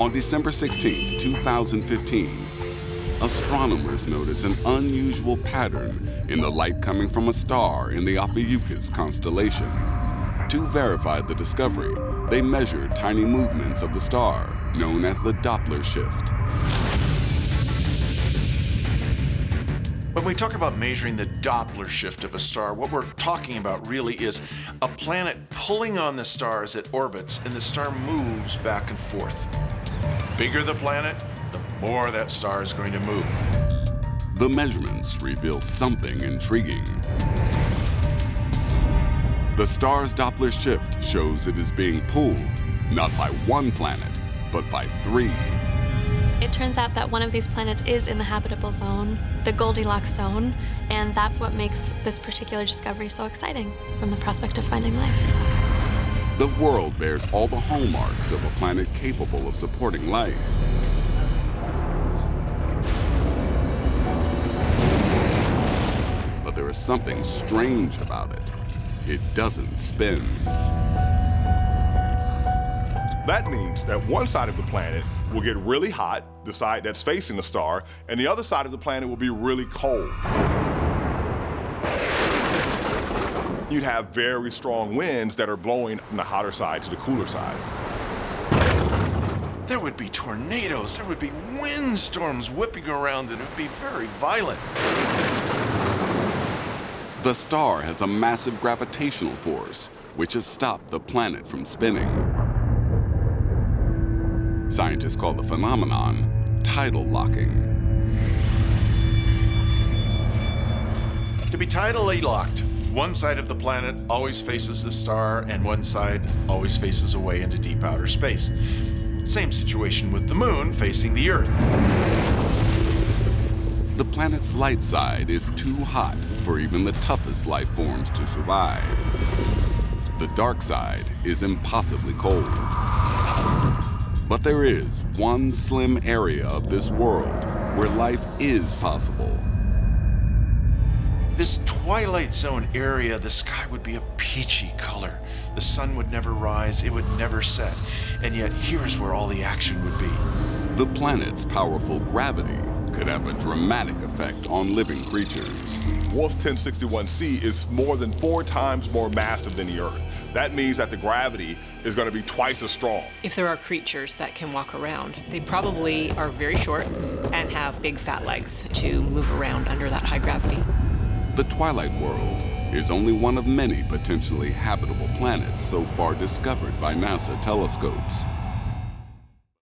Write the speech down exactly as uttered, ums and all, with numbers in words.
On December sixteenth, two thousand fifteen, astronomers noticed an unusual pattern in the light coming from a star in the Ophiuchus constellation. To verify the discovery, they measured tiny movements of the star, known as the Doppler shift. When we talk about measuring the Doppler shift of a star, what we're talking about really is a planet pulling on the star as it orbits, and the star moves back and forth. The bigger the planet, the more that star is going to move. The measurements reveal something intriguing. The star's Doppler shift shows it is being pulled, not by one planet, but by three. It turns out that one of these planets is in the habitable zone, the Goldilocks zone, and that's what makes this particular discovery so exciting from the prospect of finding life. The world bears all the hallmarks of a planet capable of supporting life. But there is something strange about it. It doesn't spin. That means that one side of the planet will get really hot, the side that's facing the star, and the other side of the planet will be really cold. You'd have very strong winds that are blowing from the hotter side to the cooler side. There would be tornadoes, there would be windstorms whipping around, and it would be very violent. The star has a massive gravitational force, which has stopped the planet from spinning. Scientists call the phenomenon tidal locking. To be tidally locked, one side of the planet always faces the star, and one side always faces away into deep outer space. Same situation with the moon facing the Earth. The planet's light side is too hot for even the toughest life forms to survive. The dark side is impossibly cold. But there is one slim area of this world where life is possible. This twilight zone area, the sky would be a peachy color. The sun would never rise, it would never set. And yet here's where all the action would be. The planet's powerful gravity could have a dramatic effect on living creatures. Wolf ten sixty-one c is more than four times more massive than the Earth. That means that the gravity is going to be twice as strong. If there are creatures that can walk around, they probably are very short and have big fat legs to move around under that high gravity. The twilight world is only one of many potentially habitable planets so far discovered by NASA telescopes.